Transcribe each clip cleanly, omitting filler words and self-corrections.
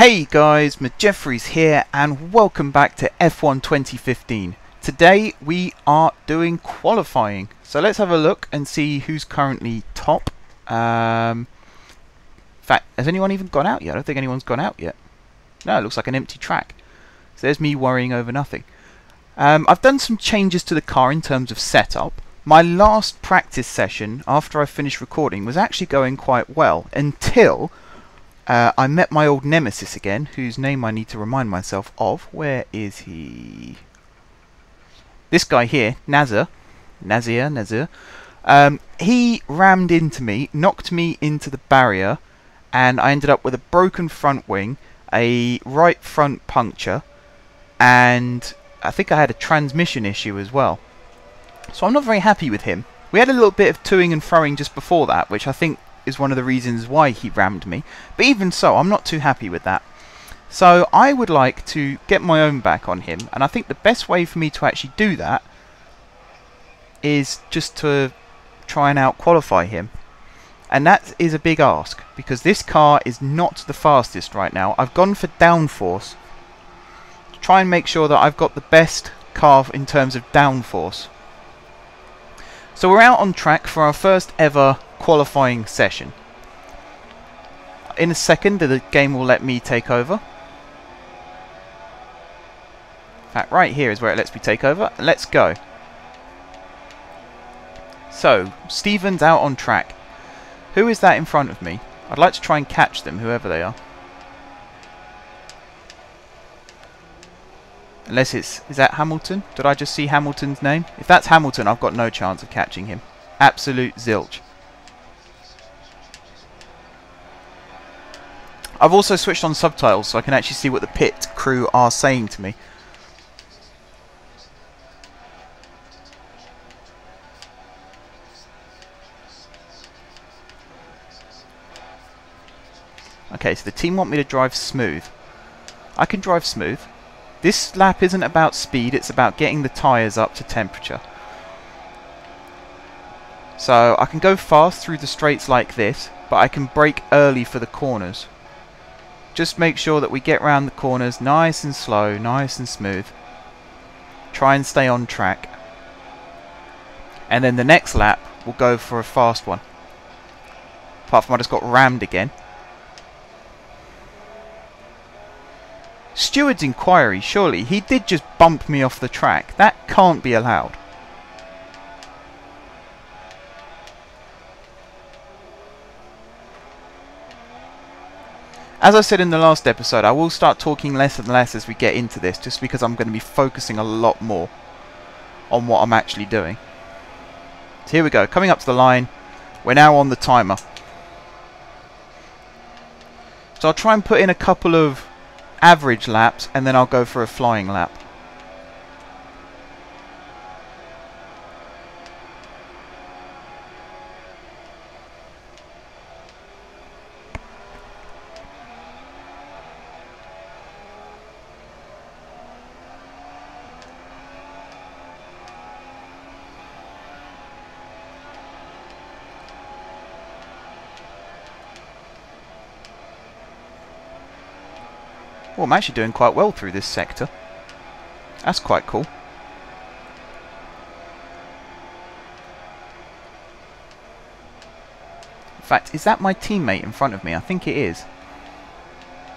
Hey guys, McJeffries here and welcome back to F1 2015. Today we are doing qualifying. So let's have a look and see who's currently top. In fact, has anyone even gone out yet? I don't think anyone's gone out yet. No, it looks like an empty track. So there's me worrying over nothing. I've done some changes to the car in terms of setup. My last practice session after I finished recording was actually going quite well until I met my old nemesis again, whose name I need to remind myself of. Where is he? This guy here, Nazir. He rammed into me, knocked me into the barrier, and I ended up with a broken front wing, a right front puncture, and I think I had a transmission issue as well. So I'm not very happy with him. We had a little bit of toing and froing just before that, which I think is one of the reasons why he rammed me, but even so I'm not too happy with that. So I would like to get my own back on him, and I think the best way for me to actually do that is just to try and out qualify him, and that is a big ask because this car is not the fastest right now. I've gone for downforce to try and make sure that I've got the best car in terms of downforce. So we're out on track for our first ever qualifying session. In a second the game will let me take over. In fact, right here is where it lets me take over. Let's go. So Stephen's out on track. Who is that in front of me? I'd like to try and catch them, whoever they are. Unless it's... is that Hamilton? Did I just see Hamilton's name? If that's Hamilton, I've got no chance of catching him. Absolute zilch. I've also switched on subtitles so I can actually see what the pit crew are saying to me. Okay, so the team want me to drive smooth. I can drive smooth. This lap isn't about speed, it's about getting the tyres up to temperature. So I can go fast through the straights like this, but I can brake early for the corners. Just make sure that we get round the corners nice and slow, nice and smooth. Try and stay on track. And then the next lap we'll go for a fast one. Apart from I just got rammed again. Steward's inquiry, surely. He did just bump me off the track. That can't be allowed. As I said in the last episode, I will start talking less and less as we get into this, just because I'm going to be focusing a lot more on what I'm actually doing. So here we go, coming up to the line. We're now on the timer. So I'll try and put in a couple of average laps, and then I'll go for a flying lap. Well, I'm actually doing quite well through this sector. That's quite cool. In fact, is that my teammate in front of me? I think it is.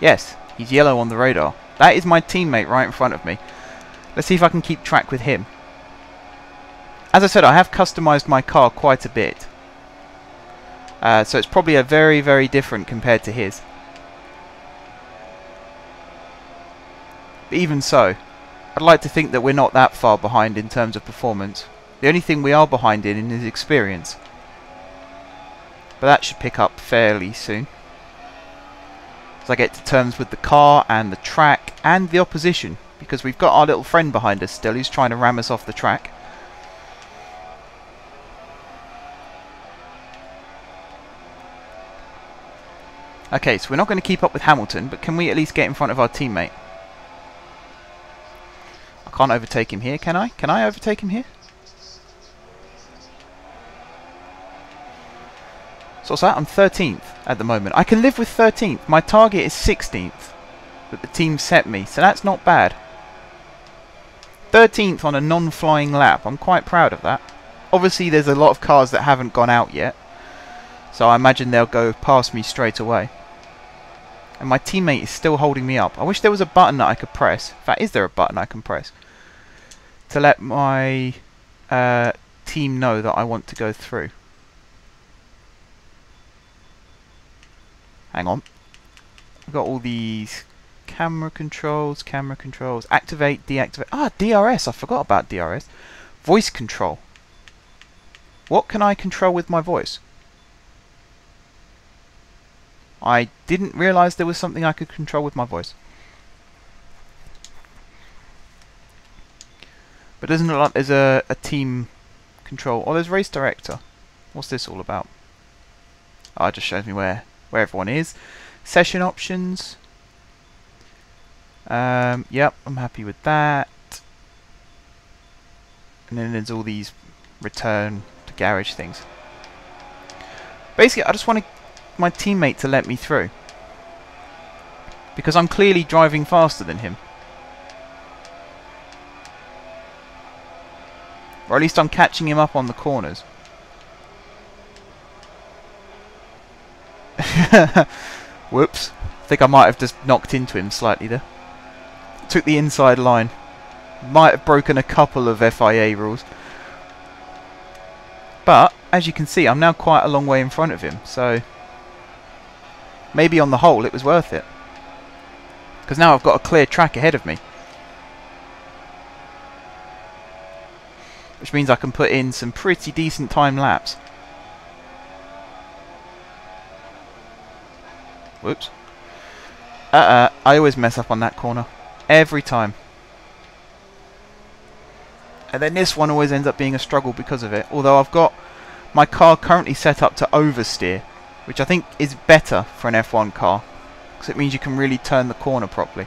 Yes, he's yellow on the radar. That is my teammate right in front of me. Let's see if I can keep track with him. As I said, I have customised my car quite a bit. So it's probably a very different compared to his. Even so, I'd like to think that we're not that far behind in terms of performance. The only thing we are behind in is experience. But that should pick up fairly soon, as I get to terms with the car and the track and the opposition, because we've got our little friend behind us still who's trying to ram us off the track. Okay, so we're not going to keep up with Hamilton, but can we at least get in front of our teammate? Can't overtake him here, can I? Can I overtake him here? So what's that? I'm 13th at the moment. I can live with 13th. My target is 16th. that the team set me, so that's not bad. 13th on a non-flying lap, I'm quite proud of that. Obviously there's a lot of cars that haven't gone out yet, so I imagine they'll go past me straight away. And my teammate is still holding me up. I wish there was a button that I could press. In fact, is there a button I can press? To let my team know that I want to go through. Hang on. I've got all these camera controls, activate, deactivate. Ah, DRS, I forgot about DRS. Voice control. What can I control with my voice? I didn't realise there was something I could control with my voice. But doesn't look like there's a team control. Oh, there's race director. What's this all about? Oh, it just shows me where everyone is. Session options. Yep, I'm happy with that. And then there's all these return to garage things. Basically, I just want to my teammate to let me through, because I'm clearly driving faster than him, or at least I'm catching him up on the corners. Whoops, I think I might have just knocked into him slightly there. Took the inside line, might have broken a couple of FIA rules, but as you can see I'm now quite a long way in front of him, so maybe on the whole it was worth it, because now I've got a clear track ahead of me, which means I can put in some pretty decent time lapse. Whoops. I always mess up on that corner. Every time. And then this one always ends up being a struggle because of it, although I've got my car currently set up to oversteer, which I think is better for an F1 car, because it means you can really turn the corner properly.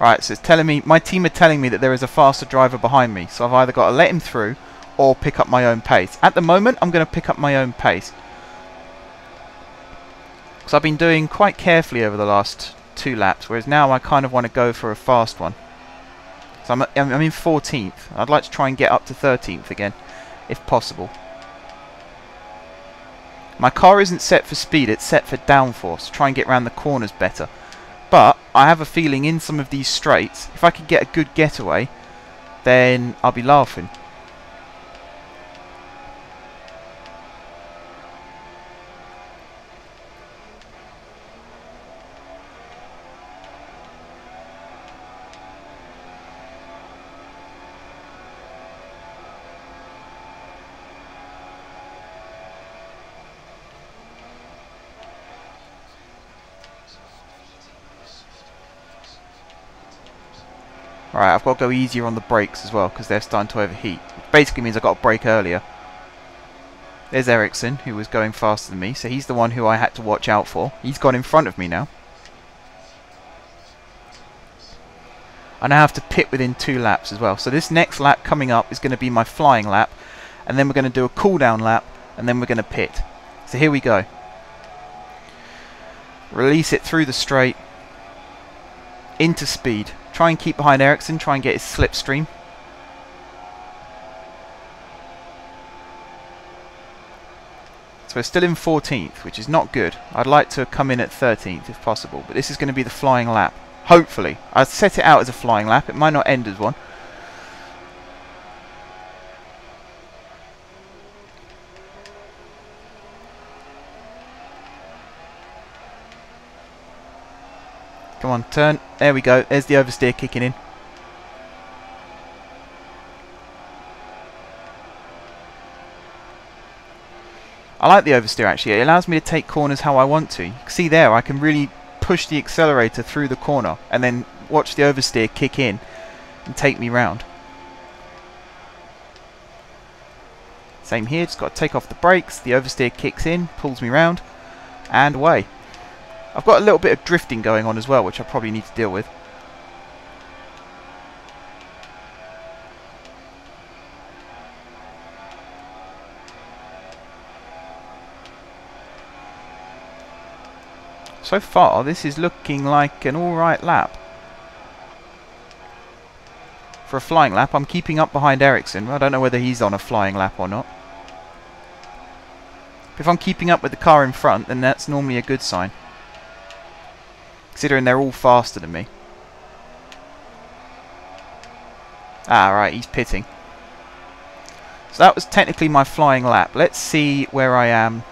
Right, so it's telling me, my team are telling me that there is a faster driver behind me, so I've either got to let him through or pick up my own pace. At the moment I'm going to pick up my own pace, because I've been doing quite carefully over the last two laps, whereas now I kind of want to go for a fast one. So I'm in 14th. I'd like to try and get up to 13th again, if possible. My car isn't set for speed, it's set for downforce. Try and get round the corners better. But I have a feeling in some of these straights, if I could get a good getaway, then I'll be laughing. Alright, I've got to go easier on the brakes as well, because they're starting to overheat. Which basically means I've got to brake earlier. There's Ericsson, who was going faster than me, so he's the one who I had to watch out for. He's gone in front of me now. I now have to pit within two laps as well. So this next lap coming up is going to be my flying lap, and then we're going to do a cool-down lap, and then we're going to pit. So here we go. Release it through the straight, into speed. Try and keep behind Ericsson, try and get his slipstream. So we're still in 14th, which is not good. I'd like to come in at 13th if possible, but this is going to be the flying lap. Hopefully. I'll set it out as a flying lap, it might not end as one. Come on, turn. There we go. There's the oversteer kicking in. I like the oversteer actually. It allows me to take corners how I want to. You can see there, I can really push the accelerator through the corner and then watch the oversteer kick in and take me round. Same here, just got to take off the brakes. The oversteer kicks in, pulls me round, and away. I've got a little bit of drifting going on as well, which I probably need to deal with. So far, this is looking like an alright lap. For a flying lap, I'm keeping up behind Ericsson. I don't know whether he's on a flying lap or not. If I'm keeping up with the car in front, then that's normally a good sign, considering they're all faster than me. Ah, right, he's pitting. So that was technically my flying lap. Let's see where I am.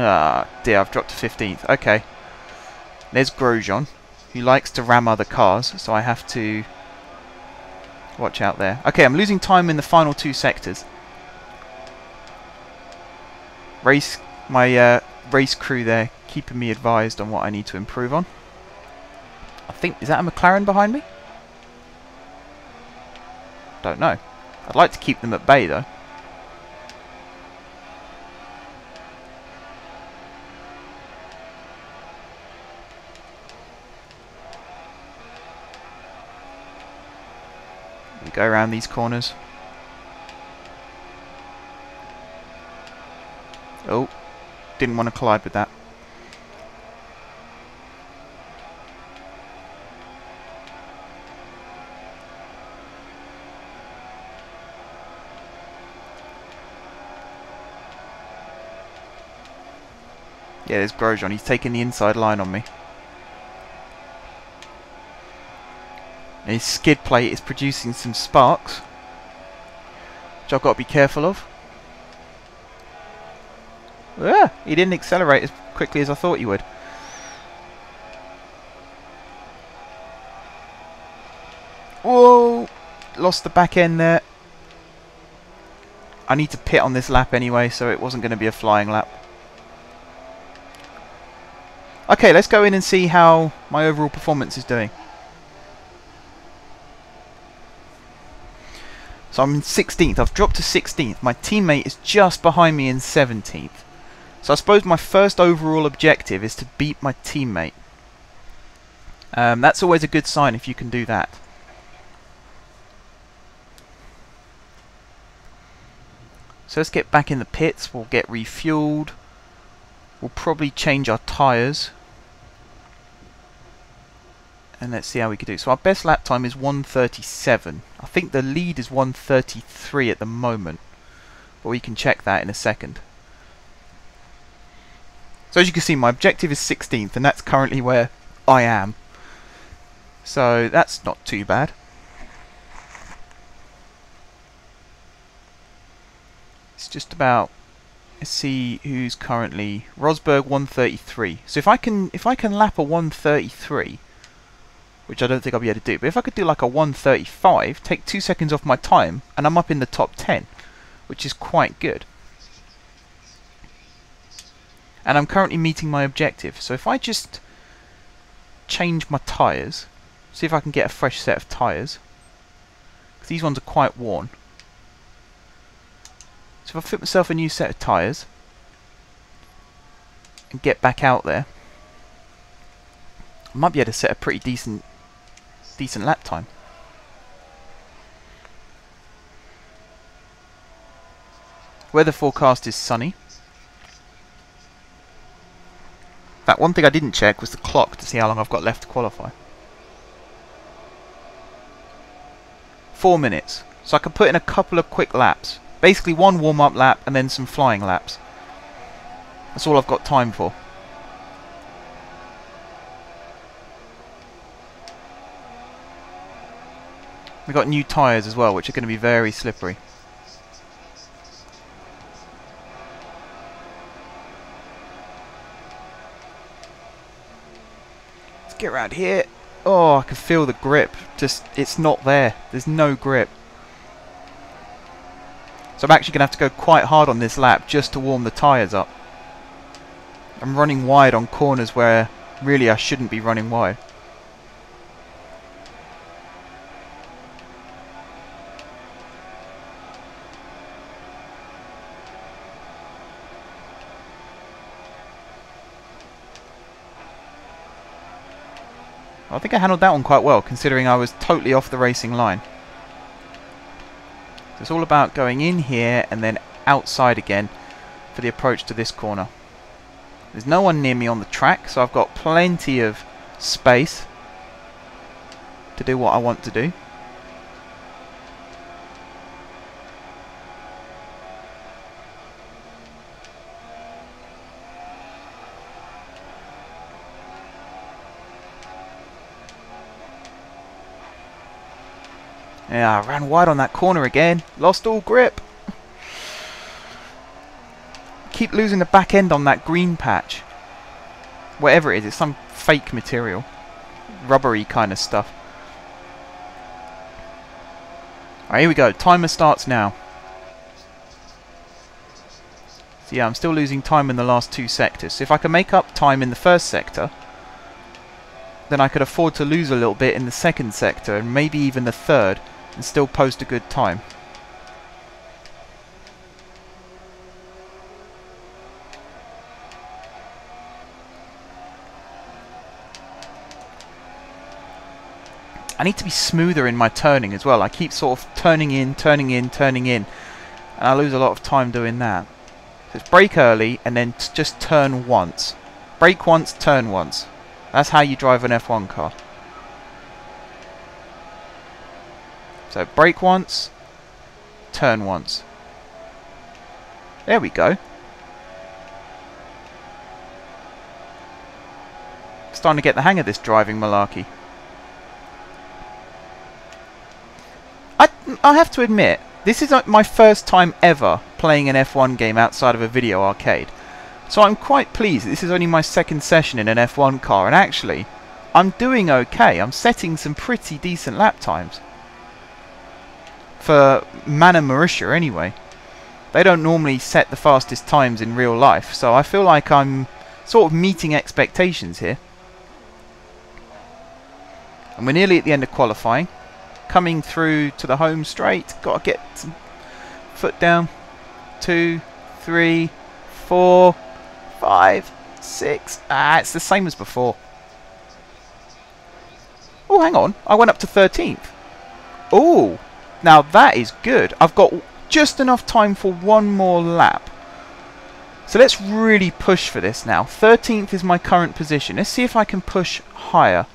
Ah, dear, I've dropped to 15th. Okay. There's Grosjean, who likes to ram other cars, so I have to watch out there. Okay, I'm losing time in the final two sectors. My race crew there keeping me advised on what I need to improve on. I think, is that a McLaren behind me? Don't know. I'd like to keep them at bay though. Go around these corners. Oh, didn't want to collide with that. Yeah, there's Grosjean. He's taking the inside line on me. And his skid plate is producing some sparks, which I've got to be careful of. Ah, he didn't accelerate as quickly as I thought he would. Whoa! Lost the back end there. I need to pit on this lap anyway, so it wasn't going to be a flying lap. Okay, let's go in and see how my overall performance is doing. So I'm in 16th. I've dropped to 16th. My teammate is just behind me in 17th. So I suppose my first overall objective is to beat my teammate. That's always a good sign if you can do that. So let's get back in the pits. We'll get refueled. We'll probably change our tyres. And let's see how we could do. So our best lap time is 1:37. I think the lead is 1:33 at the moment, but we can check that in a second. So as you can see, my objective is 16th, and that's currently where I am. So that's not too bad. It's just about. Let's see who's currently Rosberg 1:33. So if I can lap a 1:33. Which I don't think I'll be able to do, but if I could do like a 1:35, take 2 seconds off my time, and I'm up in the top 10, which is quite good. And I'm currently meeting my objective, so if I just change my tyres, see if I can get a fresh set of tyres, because these ones are quite worn. So if I fit myself a new set of tyres, and get back out there, I might be able to set a pretty decent lap time. Weather forecast is sunny. In fact, one thing I didn't check was the clock to see how long I've got left to qualify. 4 minutes. So I can put in a couple of quick laps. Basically one warm-up lap and then some flying laps. That's all I've got time for. We've got new tyres as well, which are going to be very slippery. Let's get around here. Oh, I can feel the grip. Just, it's not there. There's no grip. So I'm actually going to have to go quite hard on this lap just to warm the tyres up. I'm running wide on corners where really I shouldn't be running wide. I think I handled that one quite well, considering I was totally off the racing line. So it's all about going in here and then outside again. for the approach to this corner. There's no one near me on the track, so I've got plenty of space to do what I want to do. Yeah, I ran wide on that corner again. Lost all grip. Keep losing the back end on that green patch. Whatever it is, it's some fake material. Rubbery kind of stuff. Alright, here we go. Timer starts now. So yeah, I'm still losing time in the last two sectors. So if I can make up time in the first sector, then I could afford to lose a little bit in the second sector and maybe even the third and still post a good time. I need to be smoother in my turning as well. I keep sort of turning in, and I lose a lot of time doing that. So it's brake early and then just turn once. Brake once, turn once. That's how you drive an F1 car. So brake once, turn once. There we go. Starting to get the hang of this driving malarkey. I have to admit, this is my first time ever playing an F1 game outside of a video arcade. So I'm quite pleased this is only my second session in an F1 car, and actually, I'm doing okay. I'm setting some pretty decent lap times. For Manor Marussia, anyway. They don't normally set the fastest times in real life, so I feel like I'm sort of meeting expectations here. And we're nearly at the end of qualifying. Coming through to the home straight. Got to get some foot down. 2, 3, 4... 5, 6. Ah, it's the same as before. Oh, hang on. I went up to 13th. Oh, now that is good. I've got just enough time for one more lap. So let's really push for this now. 13th is my current position. Let's see if I can push higher.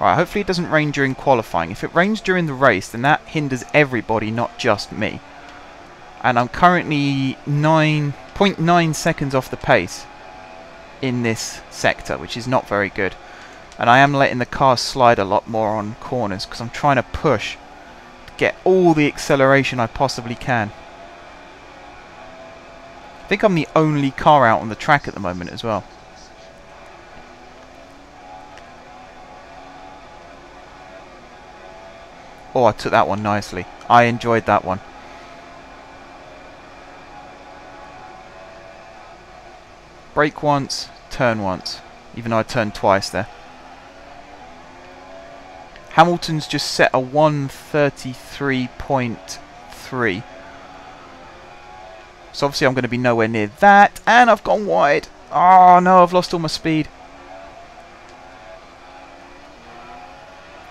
Right, hopefully it doesn't rain during qualifying. If it rains during the race, then that hinders everybody, not just me. And I'm currently 9.9 seconds off the pace in this sector, which is not very good. And I am letting the car slide a lot more on corners, because I'm trying to push, get all the acceleration I possibly can. I think I'm the only car out on the track at the moment as well. Oh, I took that one nicely. I enjoyed that one. Brake once, turn once. Even though I turned twice there. Hamilton's just set a 1:33.3. So obviously I'm going to be nowhere near that. And I've gone wide. Oh no, I've lost all my speed.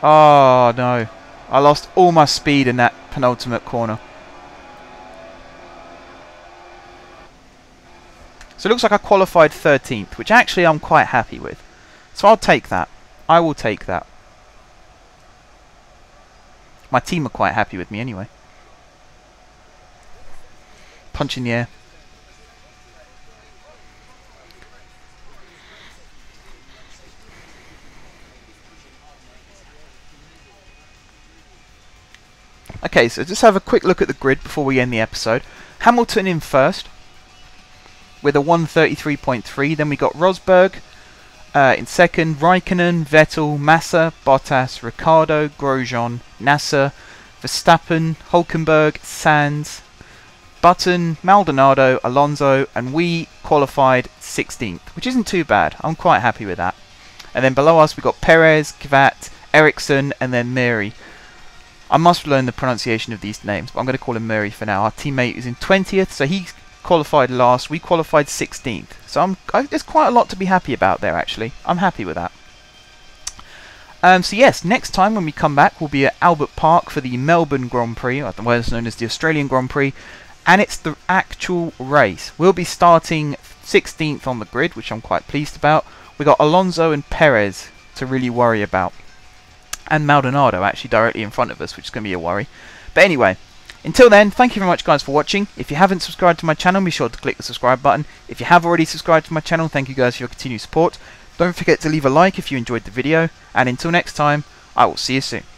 Oh no. I lost all my speed in that penultimate corner. So it looks like I qualified 13th, which actually I'm quite happy with. So I'll take that. I will take that. My team are quite happy with me anyway. Punch in the air. Okay, so just have a quick look at the grid before we end the episode. Hamilton in first with a 1:33.3. Then we got Rosberg in second, Raikkonen, Vettel, Massa, Bottas, Ricciardo, Grosjean, Nasr, Verstappen, Hulkenberg, Sainz, Button, Maldonado, Alonso, and we qualified 16th, which isn't too bad. I'm quite happy with that. And then below us we got Perez, Kvatt, Ericsson, and then Mary. I must learn the pronunciation of these names, but I'm going to call him Murray for now. Our teammate is in 20th, so he qualified last, we qualified 16th. So there's quite a lot to be happy about there, actually. I'm happy with that. So yes, next time when we come back, we'll be at Albert Park for the Melbourne Grand Prix, otherwise known as the Australian Grand Prix, and it's the actual race. We'll be starting 16th on the grid, which I'm quite pleased about. We got Alonso and Perez to really worry about, and Maldonado actually directly in front of us, which is going to be a worry. But anyway, until then, thank you very much, guys, for watching. If you haven't subscribed to my channel, be sure to click the subscribe button. If you have already subscribed to my channel, thank you guys for your continued support. Don't forget to leave a like if you enjoyed the video, and until next time, I will see you soon.